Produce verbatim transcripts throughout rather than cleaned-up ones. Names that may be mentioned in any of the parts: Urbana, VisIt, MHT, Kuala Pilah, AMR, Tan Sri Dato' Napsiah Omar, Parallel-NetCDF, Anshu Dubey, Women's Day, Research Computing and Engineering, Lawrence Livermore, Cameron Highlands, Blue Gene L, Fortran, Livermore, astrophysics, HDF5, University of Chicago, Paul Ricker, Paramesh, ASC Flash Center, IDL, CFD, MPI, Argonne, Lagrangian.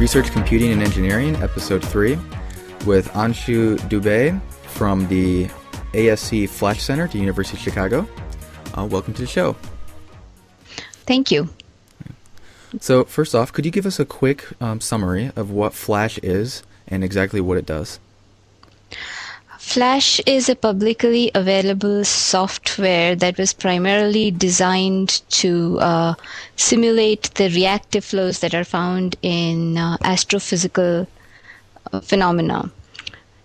Research Computing and Engineering, Episode three, with Anshu Dubey from the A S C Flash Center at the University of Chicago. Uh, welcome to the show. Thank you. So first off, could you give us a quick um, summary of what Flash is and exactly what it does? Flash is a publicly available software that was primarily designed to uh, simulate the reactive flows that are found in uh, astrophysical uh, phenomena.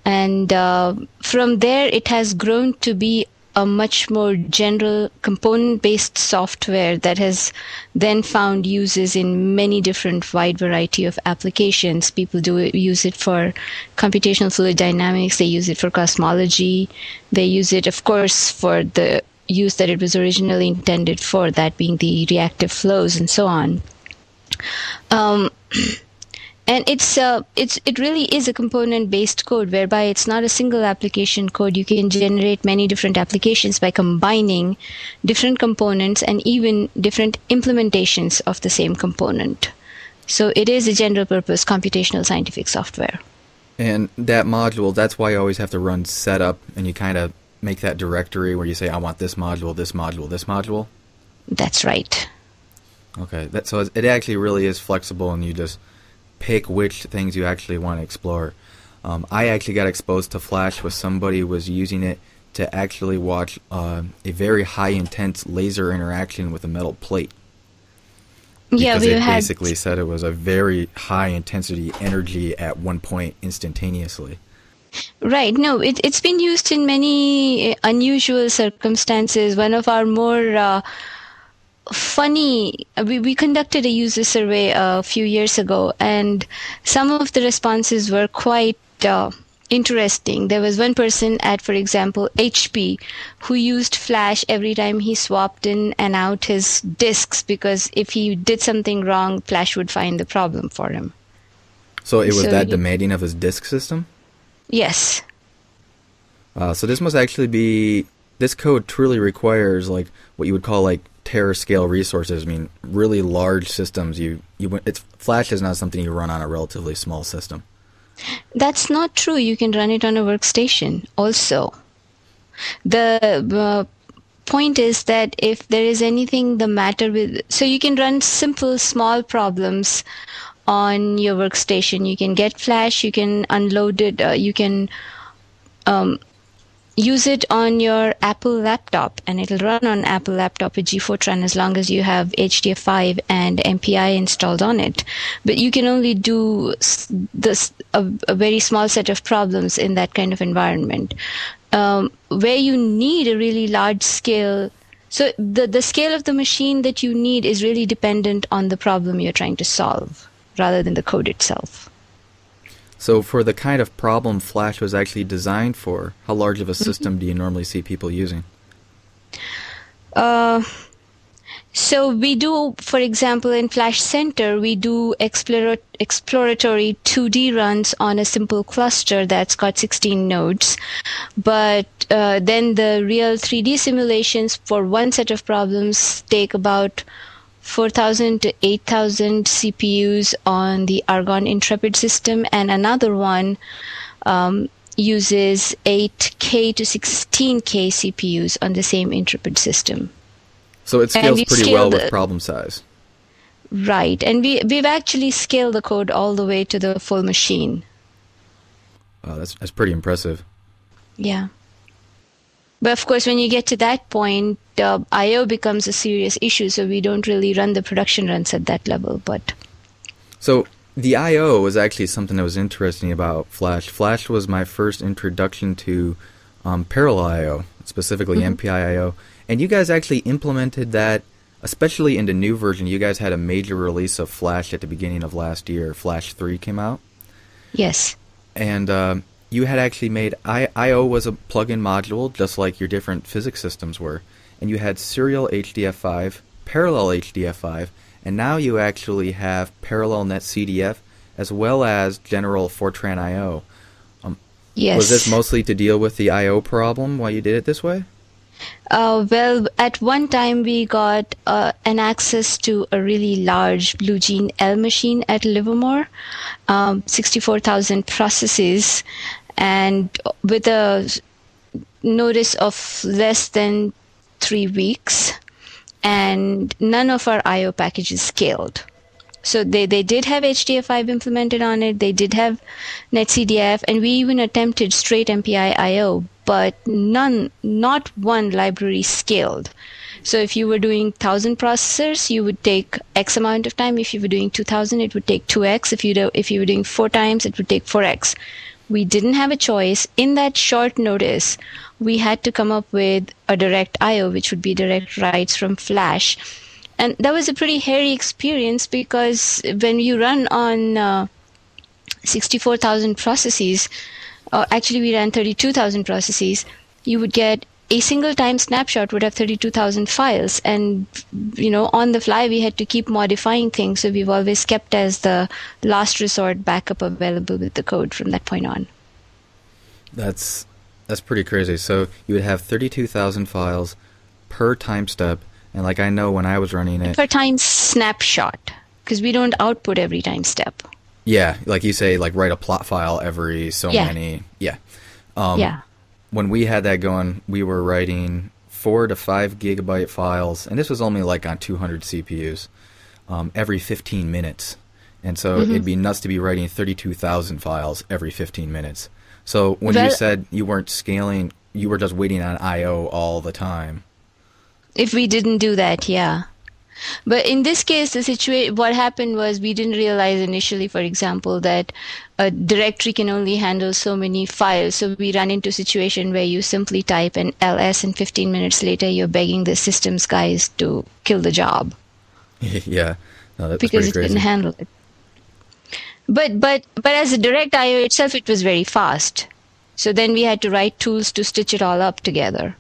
And uh, from there, it has grown to be a much more general component-based software that has then found uses in many different wide variety of applications. People do use it for computational fluid dynamics, they use it for cosmology, they use it, of course, for the use that it was originally intended for, that being the reactive flows and so on. Um, And it's uh, it's it really is a component-based code, whereby it's not a single application code. You can generate many different applications by combining different components and even different implementations of the same component. So it is a general-purpose computational scientific software. And that module, that's why you always have to run setup, and you kind of make that directory where you say, I want this module, this module, this module? That's right. Okay, that, so it actually really is flexible, and you just pick which things you actually want to explore. Um, I actually got exposed to Flash with somebody who was using it to actually watch uh, a very high intense laser interaction with a metal plate. Yeah, because it had basically said it was a very high intensity energy at one point instantaneously. Right. No, it, it's been used in many unusual circumstances. One of our more uh, Funny, we, we conducted a user survey a few years ago, and some of the responses were quite uh, interesting. There was one person at, for example, H P, who used Flash every time he swapped in and out his disks, because if he did something wrong, Flash would find the problem for him. So it was so that he, demanding of his disk system? Yes. Uh, so this must actually be, this code truly requires like what you would call like terascale resources. I mean, really large systems. You, you, it's Flash is not something you run on a relatively small system. That's not true. You can run it on a workstation also. The uh, point is that if there is anything the matter with, so you can run simple, small problems on your workstation. You can get Flash. You can unload it. Uh, you can um, use it on your Apple laptop, and it'll run on Apple laptop with G Fortran as long as you have H D F five and M P I installed on it. But you can only do this a, a very small set of problems in that kind of environment. Um, where you need a really large scale, so the, the scale of the machine that you need is really dependent on the problem you're trying to solve rather than the code itself. So for the kind of problem Flash was actually designed for, how large of a system do you normally see people using? Uh, so we do, for example, in Flash Center, we do explore, exploratory two D runs on a simple cluster that's got sixteen nodes. But uh, then the real three D simulations for one set of problems take about four thousand to eight thousand C P Us on the Argonne Intrepid system, and another one um, uses eight K to sixteen K C P Us on the same Intrepid system. So it scales pretty scale well the, with problem size. Right, and we, we've actually scaled the code all the way to the full machine. Wow, that's, that's pretty impressive. Yeah. But of course, when you get to that point, uh, I O becomes a serious issue, so we don't really run the production runs at that level. But so the I O was actually something that was interesting about Flash. Flash was my first introduction to um, parallel I O, specifically mm-hmm. M P I I O. And you guys actually implemented that, especially in the new version. You guys had a major release of Flash at the beginning of last year. Flash three came out. Yes. And Um, you had actually made, I O was a plug-in module, just like your different physics systems were. And you had serial H D F five, parallel H D F five, and now you actually have Parallel-NetCDF, as well as general Fortran I O. Um, yes. Was this mostly to deal with the I O problem why you did it this way? Uh, well, at one time we got uh, an access to a really large Blue Gene L machine at Livermore, um, sixty-four thousand processes, and with a notice of less than three weeks, and none of our I O packages scaled. So they, they did have H D F five implemented on it, they did have NetCDF, and we even attempted straight M P I I O, but none, not one library scaled. So if you were doing one thousand processors, you would take X amount of time. If you were doing two thousand, it would take two X. If you, do, if you were doing four times, it would take four X. We didn't have a choice. In that short notice, we had to come up with a direct I O, which would be direct writes from Flash. And that was a pretty hairy experience, because when you run on uh, sixty-four thousand processes, or actually we ran thirty-two thousand processes, you would get a single time snapshot would have thirty-two thousand files. And, you know, on the fly, we had to keep modifying things. So we've always kept as the last resort backup available with the code from that point on. That's, that's pretty crazy. So you would have thirty-two thousand files per time step. And like I know when I was running it... Per time snapshot, because we don't output every time step. Yeah, like you say, like write a plot file every so yeah. many... Yeah. Um, yeah. When we had that going, we were writing four to five gigabyte files, and this was only like on two hundred C P Us, um, every fifteen minutes. And so mm-hmm. it'd be nuts to be writing thirty-two thousand files every fifteen minutes. So when well, you said you weren't scaling, you were just waiting on I O all the time. If we didn't do that, yeah. But in this case, the situation, what happened was we didn't realize initially, for example, that a directory can only handle so many files. So we ran into a situation where you simply type an L S and fifteen minutes later, you're begging the systems guys to kill the job. yeah. No, that because it crazy. Couldn't handle it. But, but, but as a direct I O itself, it was very fast. So then we had to write tools to stitch it all up together.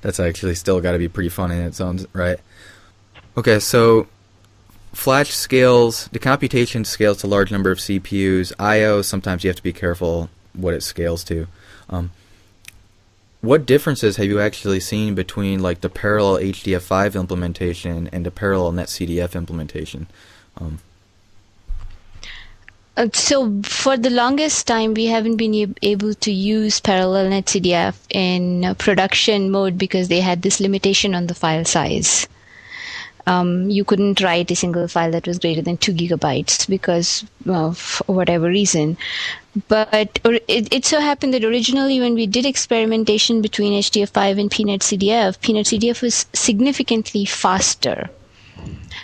That's actually still got to be pretty fun in its own right. Okay, so Flash scales, the computation scales to a large number of C P Us. I O, sometimes you have to be careful what it scales to. Um, what differences have you actually seen between like the parallel H D F five implementation and the parallel NetCDF implementation? Um, So for the longest time, we haven't been able to use parallel NetCDF in production mode because they had this limitation on the file size. Um, you couldn't write a single file that was greater than two gigabytes because well, for whatever reason. But it, it so happened that originally when we did experimentation between H D F five and PNetCDF, PNetCDF was significantly faster.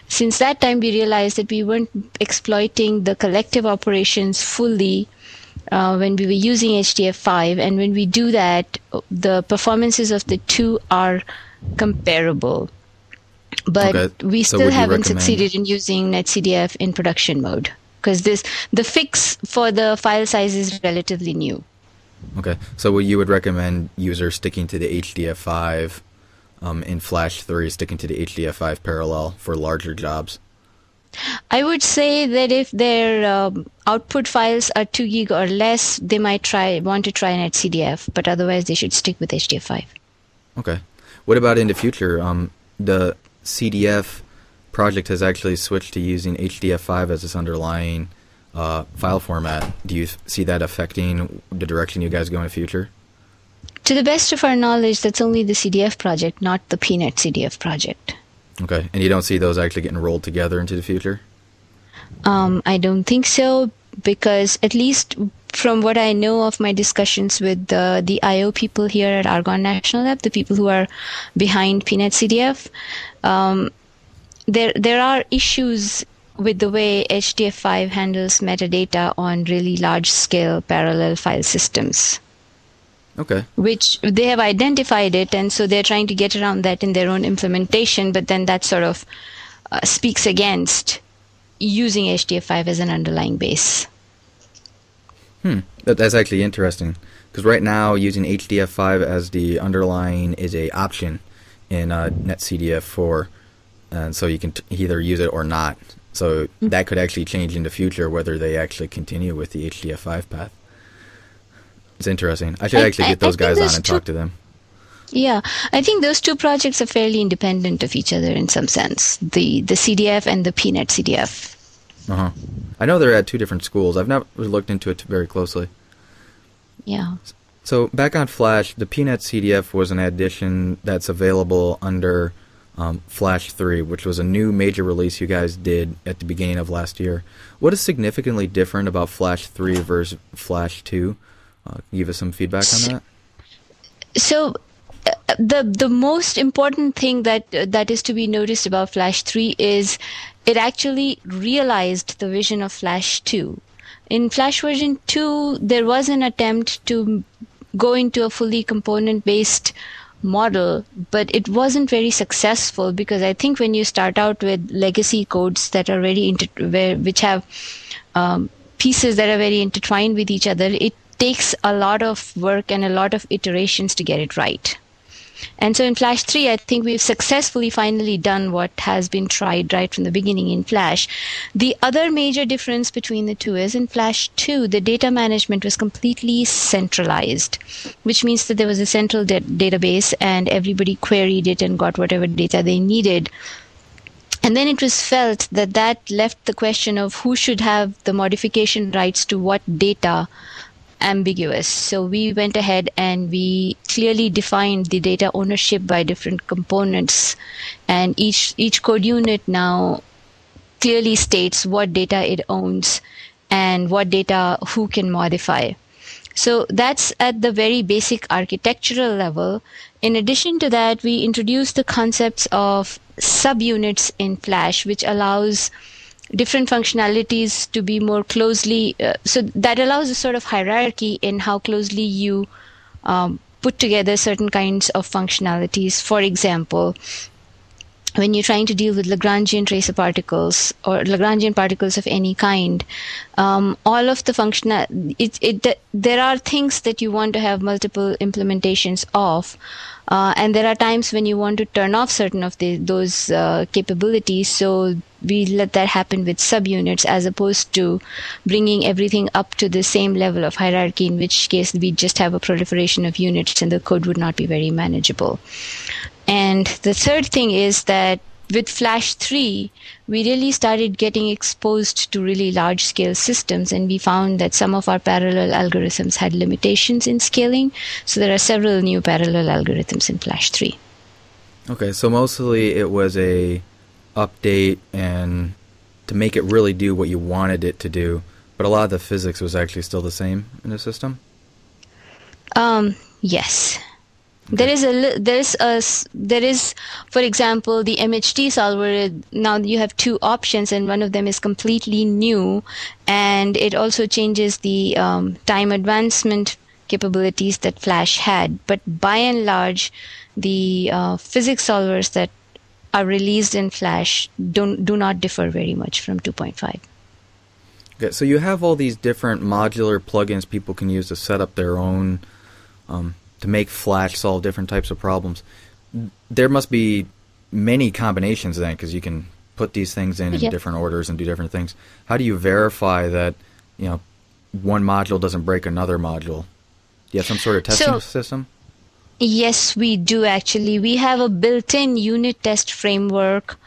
Since that time, we realized that we weren't exploiting the collective operations fully uh, when we were using H D F five. And when we do that, the performances of the two are comparable. But okay. we still so haven't recommend... succeeded in using NetCDF in production mode because this the fix for the file size is relatively new. Okay. So what you would recommend users sticking to the H D F five Um, in Flash three, sticking to the H D F five parallel for larger jobs? I would say that if their um, output files are two gig or less, they might try want to try NetCDF, but otherwise they should stick with H D F five. Okay. What about in the future? Um, the C D F project has actually switched to using H D F five as its underlying uh, file format. Do you see that affecting the direction you guys go in the future? To the best of our knowledge, that's only the C D F project, not the PNetCDF project. Okay, and you don't see those actually getting rolled together into the future? Um, I don't think so, because at least from what I know of my discussions with the, the I O people here at Argonne National Lab, the people who are behind PNetCDF, um, there there are issues with the way H D F five handles metadata on really large-scale parallel file systems. Okay. Which they have identified it, and so they're trying to get around that in their own implementation, but then that sort of uh, speaks against using H D F five as an underlying base. Hmm. That's actually interesting, because right now using H D F five as the underlying is a option in uh, NetCDF four, and so you can t either use it or not. So mm-hmm. that could actually change in the future whether they actually continue with the H D F five path. It's interesting. I should actually get those guys on and talk to them. Yeah, I think those two projects are fairly independent of each other in some sense, the the C D F and the P net C D F. Uh-huh. I know they're at two different schools. I've not looked into it very closely. Yeah. So back on Flash, the P net C D F was an addition that's available under um, Flash three, which was a new major release you guys did at the beginning of last year. What is significantly different about Flash three versus Flash two? Uh, give us some feedback on that. So... Uh, the the most important thing that uh, that is to be noticed about Flash three is it actually realized the vision of Flash two. In Flash version two, there was an attempt to go into a fully component-based model, but it wasn't very successful because I think when you start out with legacy codes that are very inter- where, which have um, pieces that are very intertwined with each other, it takes a lot of work and a lot of iterations to get it right. And so in Flash three, I think we've successfully finally done what has been tried right from the beginning in Flash. The other major difference between the two is in Flash two, the data management was completely centralized, which means that there was a central da- database and everybody queried it and got whatever data they needed. And then it was felt that that left the question of who should have the modification rights to what data ambiguous. So we went ahead and we clearly defined the data ownership by different components, and each each code unit now clearly states what data it owns and what data who can modify. So that's at the very basic architectural level. In addition to that, we introduced the concepts of subunits in Flash, which allows different functionalities to be more closely, uh, so that allows a sort of hierarchy in how closely you um, put together certain kinds of functionalities. For example, when you're trying to deal with Lagrangian tracer particles or Lagrangian particles of any kind, um, all of the functional, it, it, there are things that you want to have multiple implementations of, uh, and there are times when you want to turn off certain of the, those uh, capabilities. So we let that happen with subunits as opposed to bringing everything up to the same level of hierarchy, in which case we just have a proliferation of units and the code would not be very manageable. And the third thing is that with Flash three, we really started getting exposed to really large-scale systems, and we found that some of our parallel algorithms had limitations in scaling. So there are several new parallel algorithms in Flash three. Okay, so mostly it was a update and to make it really do what you wanted it to do, but a lot of the physics was actually still the same in the system? Um, yes. Okay. There is a there is a there is, for example, the M H T solver. Now you have two options, and one of them is completely new, and it also changes the um, time advancement capabilities that Flash had. But by and large, the uh, physics solvers that are released in Flash don't do not differ very much from two point five. Okay, so you have all these different modular plugins people can use to set up their own. Um, to make Flash solve different types of problems. There must be many combinations then, because you can put these things in, yeah. in different orders and do different things. How do you verify that, you know, one module doesn't break another module? Do you have some sort of testing so, system? Yes, we do actually. We have a built-in unit test framework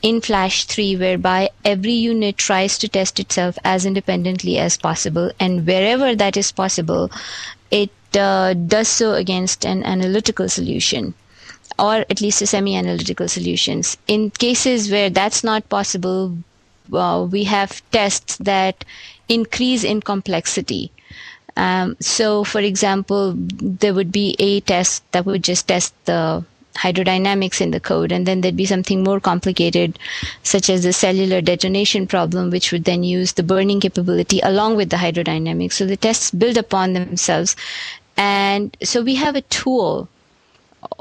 in Flash three, whereby every unit tries to test itself as independently as possible, and wherever that is possible, it Uh, does so against an analytical solution, or at least a semi-analytical solutions. In cases where that's not possible, uh, we have tests that increase in complexity. Um, so, for example, there would be a test that would just test the hydrodynamics in the code, and then there'd be something more complicated, such as the cellular detonation problem, which would then use the burning capability along with the hydrodynamics. So the tests build upon themselves. And so we have a tool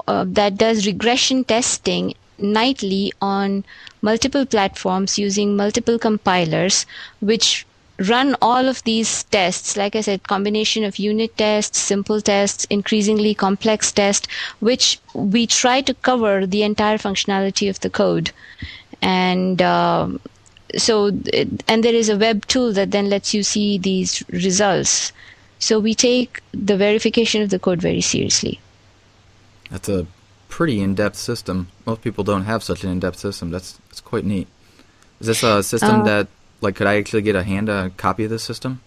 uh, that does regression testing nightly on multiple platforms using multiple compilers, which run all of these tests, like I said, combination of unit tests, simple tests, increasingly complex tests, which we try to cover the entire functionality of the code. And um, so, it, and there is a web tool that then lets you see these results. So we take the verification of the code very seriously. That's a pretty in-depth system. Most people don't have such an in-depth system. That's that's quite neat. Is this a system uh, that, like, could I actually get a hand a copy of this system?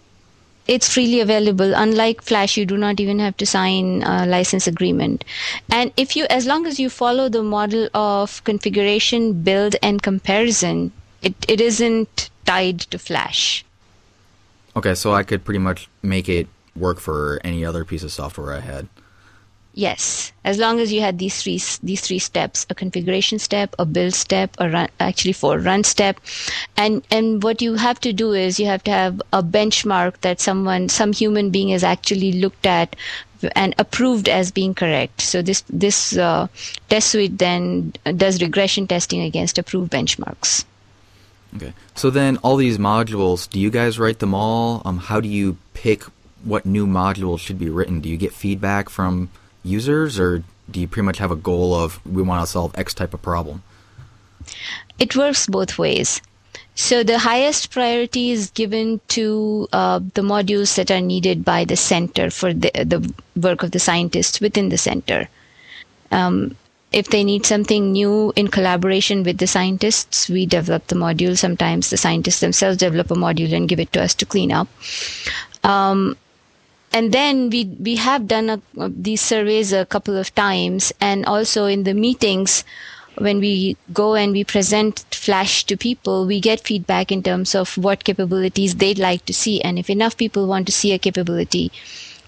It's freely available. Unlike Flash, you do not even have to sign a license agreement. And if you, as long as you follow the model of configuration, build, and comparison, it, it isn't tied to Flash. Okay, so I could pretty much make it work for any other piece of software I had. Yes, as long as you had these three these three steps: a configuration step, a build step, a run, actually four run step, and and what you have to do is you have to have a benchmark that someone, some human being, has actually looked at and approved as being correct. So this this uh, test suite then does regression testing against approved benchmarks. Okay, so then all these modules, do you guys write them all? Um, how do you pick what new modules should be written? Do you get feedback from users, or do you pretty much have a goal of, we want to solve X type of problem? It works both ways. So the highest priority is given to uh, the modules that are needed by the center for the, the work of the scientists within the center. Um, if they need something new in collaboration with the scientists, we develop the module. Sometimes the scientists themselves develop a module and give it to us to clean up. Um, And then we we have done a, these surveys a couple of times, and also in the meetings when we go and we present Flash to people, we get feedback in terms of what capabilities they'd like to see, and if enough people want to see a capability,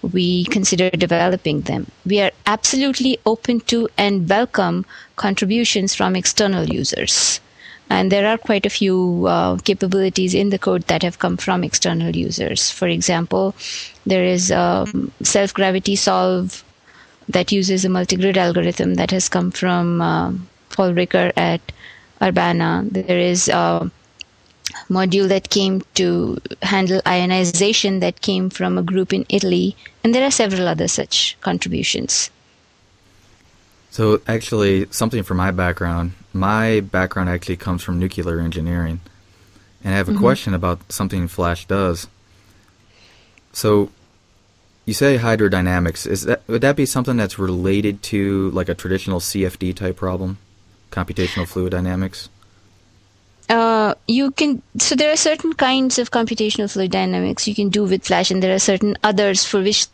we consider developing them. We are absolutely open to and welcome contributions from external users, and there are quite a few uh, capabilities in the code that have come from external users. For example, there is a self-gravity solve that uses a multigrid algorithm that has come from uh, Paul Ricker at Urbana. There is a module that came to handle ionization that came from a group in Italy, and there are several other such contributions. So actually, something from my background, my background actually comes from nuclear engineering, and I have a mm-hmm. question about something Flash does. So you say hydrodynamics. Is that, would that be something that's related to like a traditional C F D type problem, computational fluid dynamics? Uh, you can, so there are certain kinds of computational fluid dynamics you can do with Flash, and there are certain others for which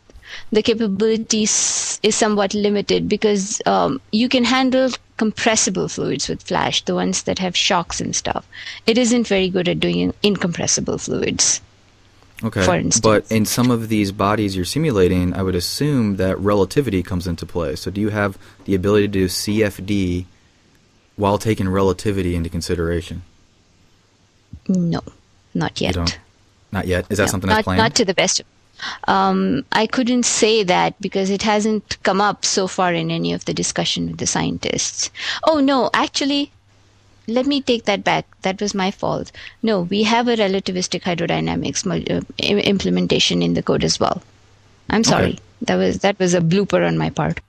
the capability is somewhat limited, because um, you can handle compressible fluids with Flash, the ones that have shocks and stuff. It isn't very good at doing incompressible fluids. Okay, for instance. But in some of these bodies you're simulating, I would assume that relativity comes into play. So do you have the ability to do C F D while taking relativity into consideration? No, not yet. Not yet? Is that no, something that's not, planned? Not to the best of Um, I couldn't say that because it hasn't come up so far in any of the discussion with the scientists. Oh, no, actually, let me take that back. That was my fault. No, we have a relativistic hydrodynamics implementation in the code as well. I'm sorry. Okay. That was that was a blooper on my part.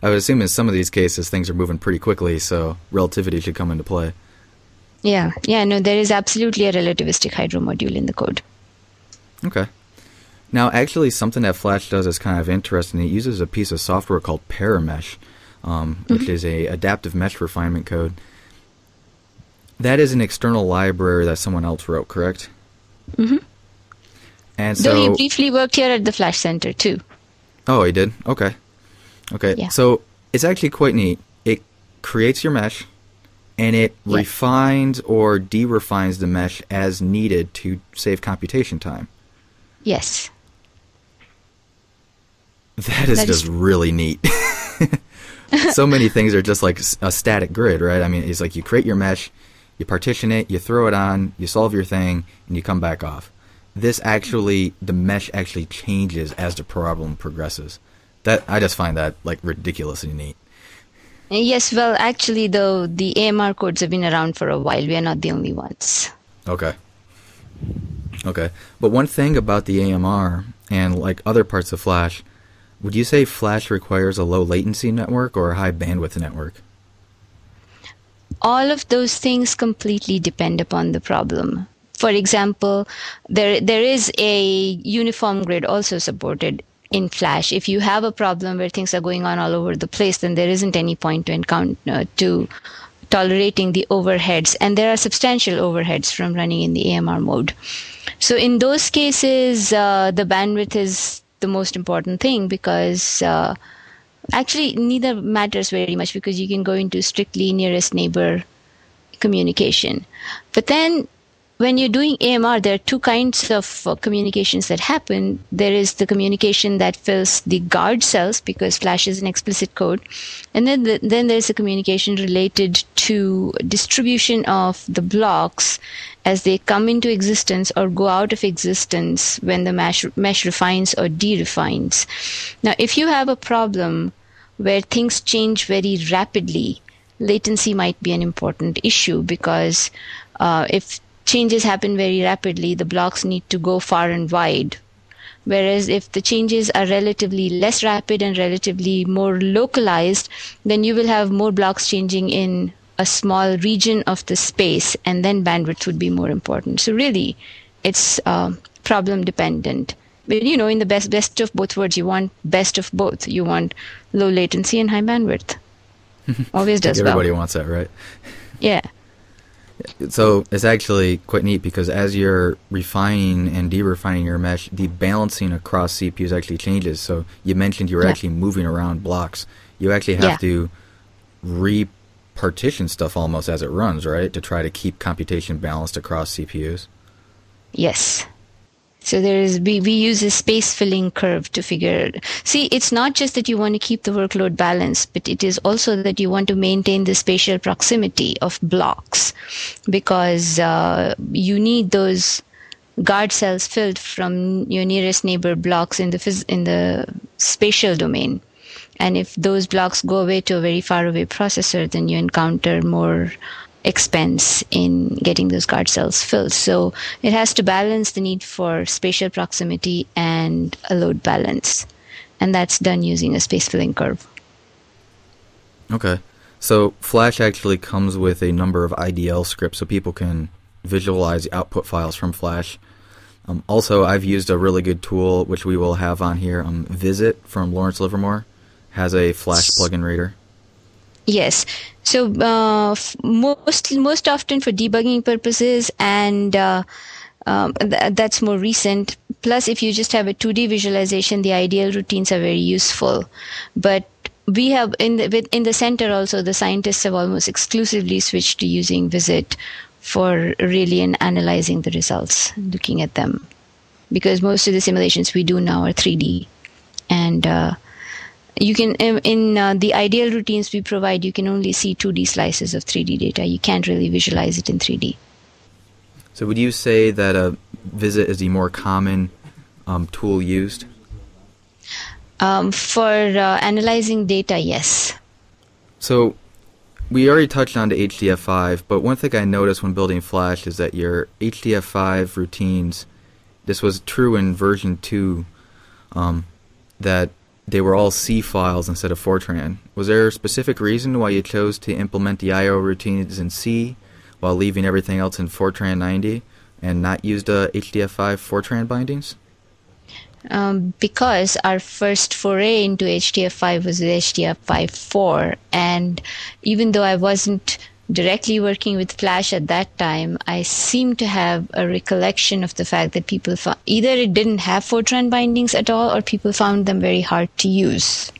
I would assume in some of these cases things are moving pretty quickly, so relativity should come into play. Yeah, yeah, no, there is absolutely a relativistic hydro module in the code. Okay. Now, actually, something that Flash does is kind of interesting. It uses a piece of software called Paramesh, um, mm-hmm. which is a adaptive mesh refinement code. That is an external library that someone else wrote, correct? Mm-hmm. And so, though he briefly worked here at the Flash Center, too. Oh, he did? Okay. Okay. Yeah. So it's actually quite neat. It creates your mesh, and it yeah. refines or de-refines the mesh as needed to save computation time. Yes. That is that just is... really neat. So many things are just like a static grid, right? I mean, it's like you create your mesh, you partition it, you throw it on, you solve your thing, and you come back off. This actually, the mesh actually changes as the problem progresses. That I just find that like ridiculously neat. Yes, well, actually, though, the A M R codes have been around for a while. We are not the only ones. Okay. Okay. But one thing about the A M R and like other parts of Flash, would you say Flash requires a low latency network or a high bandwidth network? All of those things completely depend upon the problem. For example, there there is a uniform grid also supported in Flash. If you have a problem where things are going on all over the place, then there isn't any point to encounter to tolerating the overheads, and there are substantial overheads from running in the A M R mode. So in those cases, uh, the bandwidth is the most important thing, because uh, actually neither matters very much, because you can go into strictly nearest neighbor communication. But then when you're doing A M R, there are two kinds of uh, communications that happen. There is the communication that fills the guard cells, because Flash is an explicit code. And then, the, then there's a communication related to distribution of the blocks as they come into existence or go out of existence when the mesh, mesh refines or derefines. Now, if you have a problem where things change very rapidly, latency might be an important issue, because uh, if changes happen very rapidly, the blocks need to go far and wide. Whereas if the changes are relatively less rapid and relatively more localized, then you will have more blocks changing in a small region of the space, and then bandwidth would be more important. So really, it's uh, problem dependent. But you know, in the best best of both worlds, you want best of both. You want low latency and high bandwidth. Always does. Everybody well. wants that, right? Yeah. So it's actually quite neat, because as you're refining and de-refining your mesh, the balancing across C P Us actually changes. So you mentioned you were yeah. actually moving around blocks. You actually have yeah. to re-partition stuff almost as it runs, right, to try to keep computation balanced across C P Us? Yes. So there is we, we use a space-filling curve to figure it. See, it's not just that you want to keep the workload balanced, but it is also that you want to maintain the spatial proximity of blocks, because uh, you need those guard cells filled from your nearest neighbor blocks in the phys in the spatial domain. And if those blocks go away to a very far away processor, then you encounter more expense in getting those guard cells filled. So it has to balance the need for spatial proximity and a load balance, and that's done using a space filling curve. Okay, so Flash actually comes with a number of I D L scripts so people can visualize the output files from Flash. Um, also, I've used a really good tool which we will have on here. Um, VisIt from Lawrence Livermore has a Flash plugin reader. Yes. So uh, most most often for debugging purposes, and uh, um, th that's more recent. Plus, if you just have a two D visualization, the I D L routines are very useful. But we have in the with, in the center also, the scientists have almost exclusively switched to using VisIt for really in analyzing the results, looking at them, because most of the simulations we do now are three D, and uh, you can in, in uh, the I D L routines we provide, you can only see two D slices of three D data. You can't really visualize it in three D. So would you say that a VisIt is the more common um, tool used? Um, for uh, analyzing data, yes. So we already touched on to H D F five, but one thing I noticed when building Flash is that your H D F five routines, this was true in version two, um, that they were all C files instead of Fortran. Was there a specific reason why you chose to implement the I O routines in C while leaving everything else in Fortran ninety and not use the H D F five Fortran bindings? Um, because our first foray into H D F five was with H D F five four, and even though I wasn't directly working with Flash at that time, I seem to have a recollection of the fact that people found either it didn't have Fortran bindings at all, or people found them very hard to use.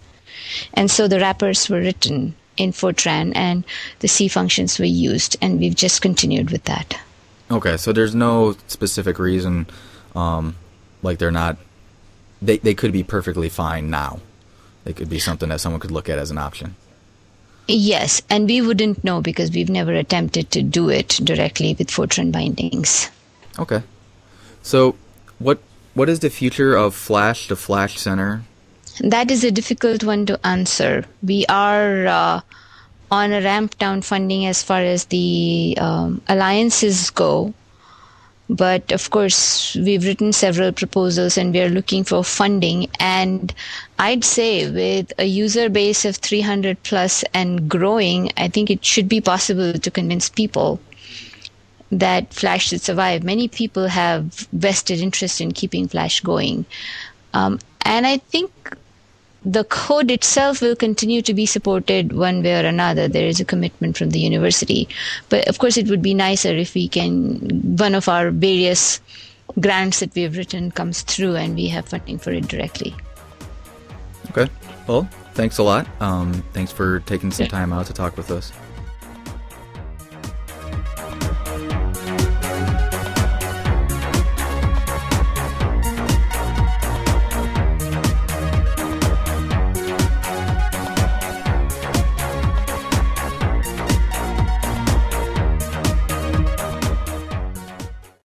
And so the wrappers were written in Fortran and the C functions were used, and we've just continued with that. Okay, so there's no specific reason, um, like they're not, they, they could be perfectly fine now. They could be something that someone could look at as an option. Yes, and we wouldn't know because we've never attempted to do it directly with Fortran bindings. Okay. So what what is the future of Flash to Flash Center? That is a difficult one to answer. We are uh, on a ramp down funding as far as the um, alliances go. But of course, we've written several proposals and we are looking for funding. And I'd say with a user base of three hundred plus and growing, I think it should be possible to convince people that Flash should survive. Many people have vested interest in keeping Flash going. Um, And I think the code itself will continue to be supported one way or another. There is a commitment from the university. But of course, it would be nicer if we can, one of our various grants that we have written comes through and we have funding for it directly. Okay. Well, thanks a lot. Um, thanks for taking some time out to talk with us.